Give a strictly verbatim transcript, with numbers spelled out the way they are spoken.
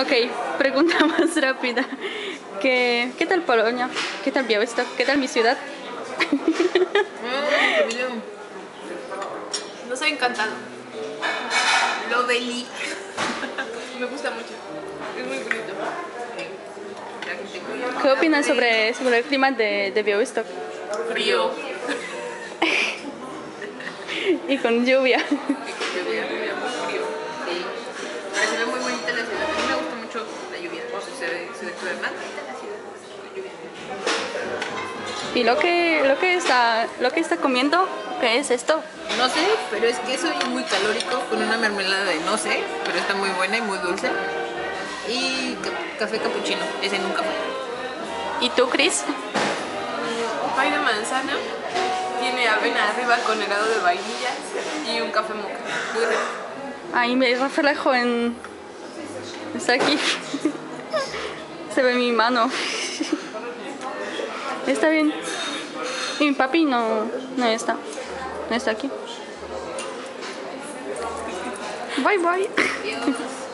Ok, pregunta más rápida. ¿Qué, qué tal Polonia? ¿Qué tal Białystok? ¿Qué tal mi ciudad? No soy encantado. Lo delí. Me gusta mucho. Es muy bonito. ¿Qué opinas sobre, sobre el clima de, de Białystok? Frío. Y con lluvia. Y lo que, lo que está lo que está comiendo, ¿qué es esto? No sé, pero es queso muy calórico con una mermelada de no sé, pero está muy buena y muy dulce. Y ca café capuchino, ese nunca falla. ¿Y tú, Chris? Pay de manzana, tiene avena arriba con helado de vainilla y un café moca. Muy rico. Ahí me reflejo en... Está aquí. Se ve mi mano. Está bien. Y mi papi no, no está. No está aquí. Bye, bye. Adiós.